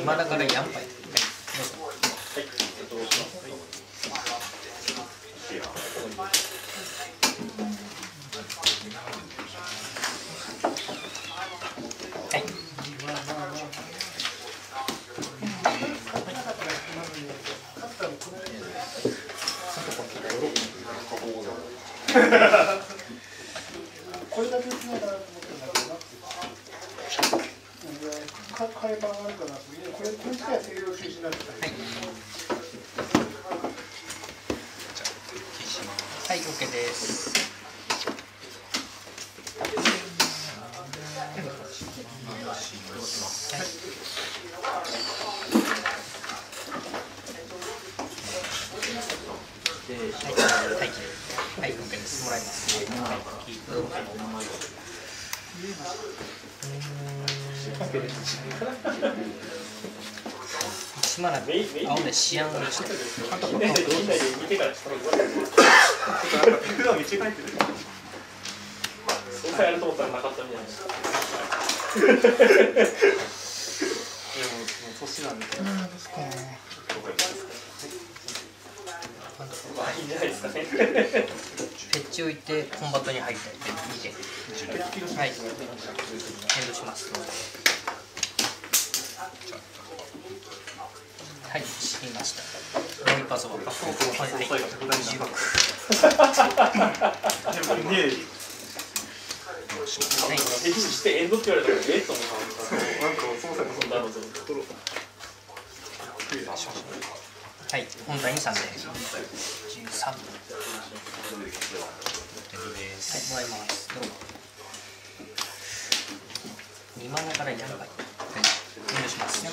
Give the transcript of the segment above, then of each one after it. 今だからやんぱい。これだけつながら。海パンあるかな。これ自体は定量禁止になってたり。はい、OK です。はい、OK です。もらいます。すまない。あ、俺シアンがしてる。あとこれ見てからしたら。普段道帰ってる。そうさやると思ったらなかったみたいな。でももう年なんで。うん、ですかね。いいんじゃないですかね。フェッチを置いてコンバットに入ったりで2点。はい。変動します。はい、知りました。もう一発はバックオフを跳ねて10枠。ヘッジしてエンドって言われたらえっと思った。なんか操作のなるほど。はい、本体に3で13分。はい、もらいます。どうも。2万からやるばい。お願いします。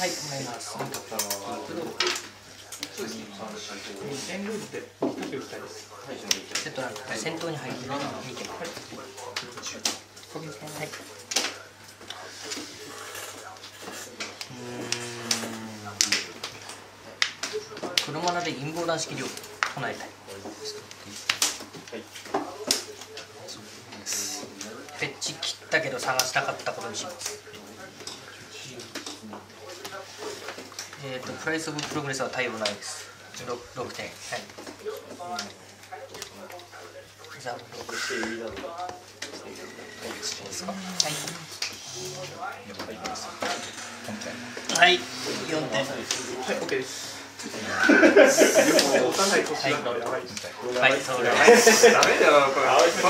はい、もらいます。先頭に入って2件。はい。黒マナで陰謀乱式量唱えたい。フェッチ切ったけど探したかったことにします。プライスオブプログレスは対応ないです。6点。はい。ザブロック。はい。4点。はい。OK です。はい、そうです。ダメだな、もう。ボ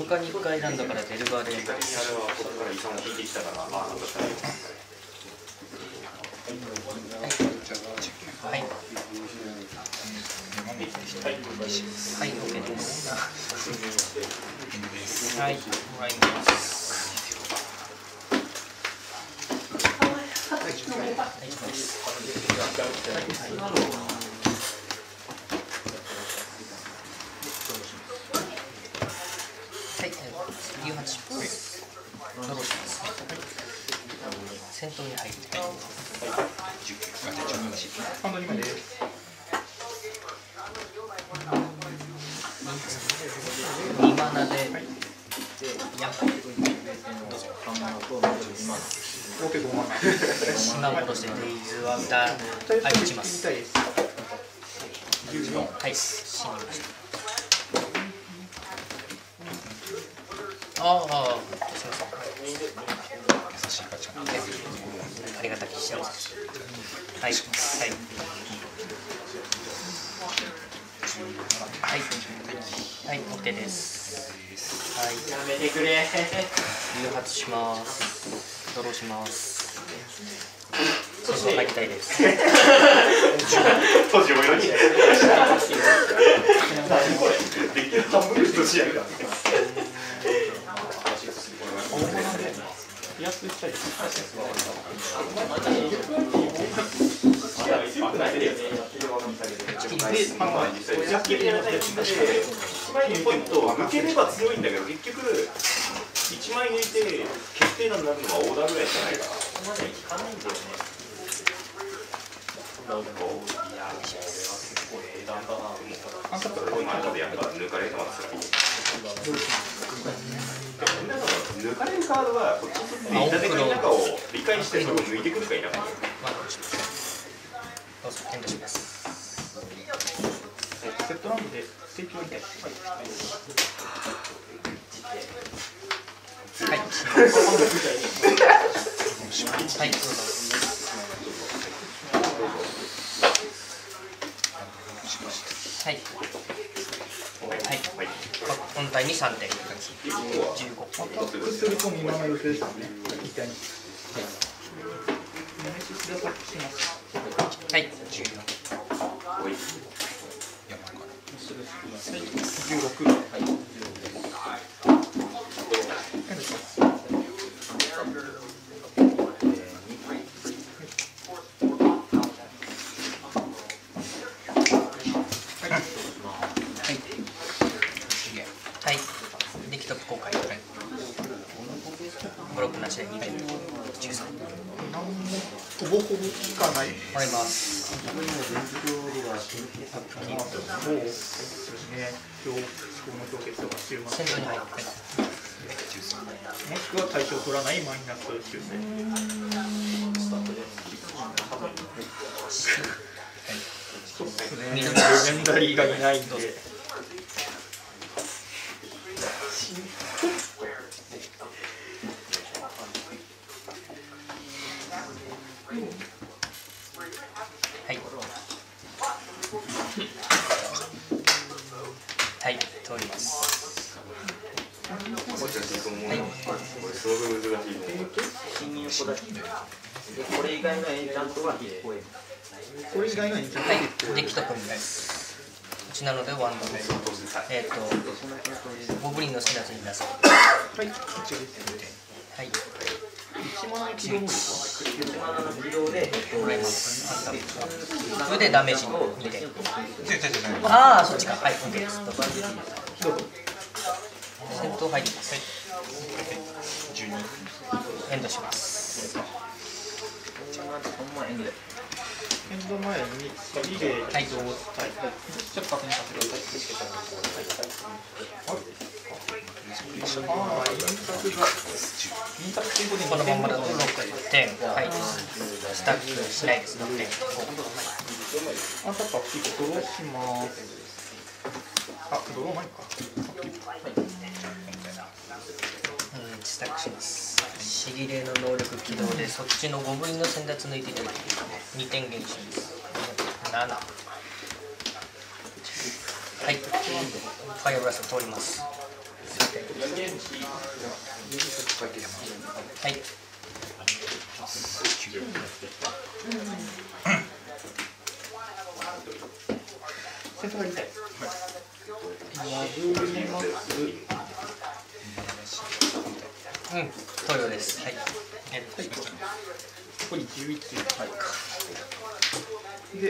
ルカニックアイランドからベルガーで。はい、OK です。はい、もらいます。先頭に入って、はい、19、18、19、20、30まで。はい、OK です。はい、やめてくれ。誘発します。ドローします。そして入りたいです。閉じをよろしく。何これ？できる半分の一試合だ。やっていきたいです。1ポイントを抜ければ強いんだけど、結局1枚抜いて決定打になるのがオーダーぐらいしかないから、そこまでいかないんだよね。なんか、いや、それは結構英断だなと思ったら、ちょっとこういう中でやったら抜かれるかもしれない。抜かれるカードは、こっちの時に板手の中を理解して、それを抜いてくるかいなかった。どうぞ、検討します。セットラウンドでステーキを置いて、はい、本体に3点、15。16。はい。デッキトップ公開。ブロックなしで2点。13。ほぼほぼ効かない。もらいます。先頭に入ってもしくは対象取らないマイナス修正スタートです。そうですね。レジェンダリーがいないんで。はい、通ります。はい、これすごく難しいこれ以外のエンチャントはこれ以外のエンチャントはい、できたと思います。うちなのでワンダメ。ゴブリンの好きなやつに出す。はい、はい。それでダメージ2点。ああ、そっちか。はい、OK です。戦闘入ります。エンドします。エンド前にリレーを動作。ちょっと確認させてください。このままだと6点はいスタックしないです6点5あ、さっきドローしますあ、ドローないかうん、スタックしますシギレーの能力起動でそっちの5分の先達抜いていただきます2点減収です7はい、ファイアブラスト通りますはい。うん、投了です。はい。ここに11。はい。で。